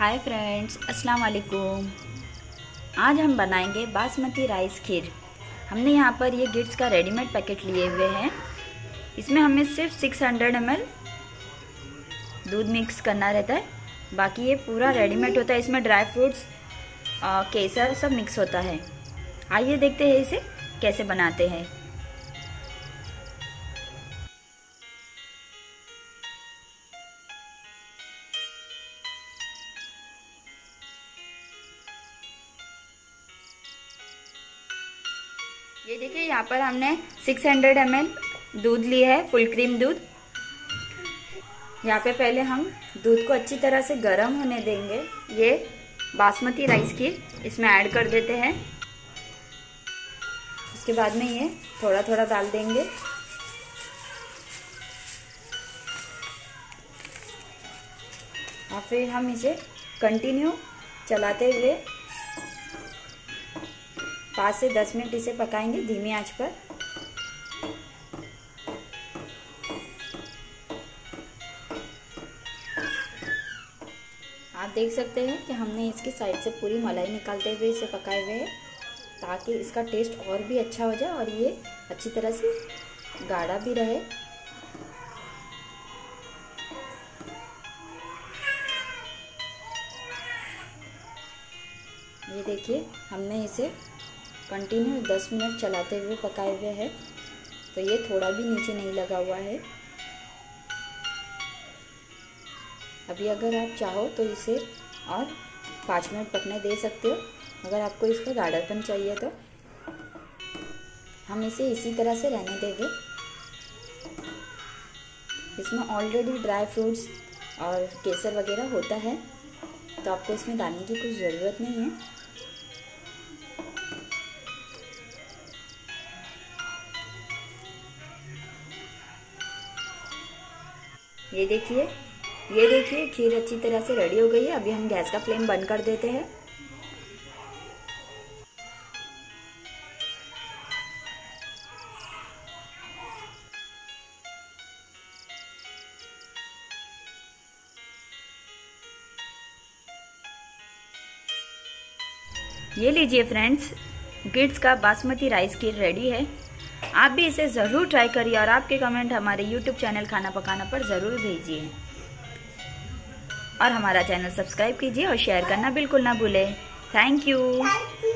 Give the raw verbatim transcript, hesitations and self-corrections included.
Hi friends, अस्सलाम वालेकुम। आज हम बनाएंगे बासमती राइस खीर। हमने यहाँ पर ये गिट्स का रेडीमेड पैकेट लिए हुए हैं। इसमें हमें सिर्फ छह सौ एम एल दूध मिक्स करना रहता है, बाकी ये पूरा रेडीमेड होता है। इसमें ड्राई फ्रूट्स, केसर सब मिक्स होता है। आइए देखते हैं इसे कैसे बनाते हैं। ये देखिए, यहाँ पर हमने छह सौ एम एल दूध लिए है, फुल क्रीम दूध। यहाँ पे पहले हम दूध को अच्छी तरह से गर्म होने देंगे। ये बासमती राइस खीर इसमें ऐड कर देते हैं। उसके बाद में ये थोड़ा थोड़ा डाल देंगे। और फिर हम इसे कंटिन्यू चलाते हुए पाँच से दस मिनट इसे पकाएंगे धीमी आंच पर। आप देख सकते हैं कि हमने इसकी साइड से पूरी मलाई निकालते हुए इसे पकाए हुए हैं, ताकि इसका टेस्ट और भी अच्छा हो जाए और ये अच्छी तरह से गाढ़ा भी रहे। ये देखिए, हमने इसे कंटिन्यू दस मिनट चलाते हुए पकाए हुए हैं, तो ये थोड़ा भी नीचे नहीं लगा हुआ है। अभी अगर आप चाहो तो इसे और पाँच मिनट पकने दे सकते हो, अगर आपको इसका गाढ़ापन चाहिए तो। हम इसे इसी तरह से रहने देंगे। इसमें ऑलरेडी ड्राई फ्रूट्स और केसर वगैरह होता है, तो आपको इसमें डालने की कुछ ज़रूरत नहीं है। ये देखिए, ये देखिए खीर अच्छी तरह से रेडी हो गई है। अभी हम गैस का फ्लेम बंद कर देते हैं। ये लीजिए फ्रेंड्स, गिट्स का बासमती राइस खीर रेडी है। आप भी इसे ज़रूर ट्राई करिए और आपके कमेंट हमारे यूट्यूब चैनल खाना पकाना पर ज़रूर भेजिए, और हमारा चैनल सब्सक्राइब कीजिए और शेयर करना बिल्कुल ना भूलें। Thank you.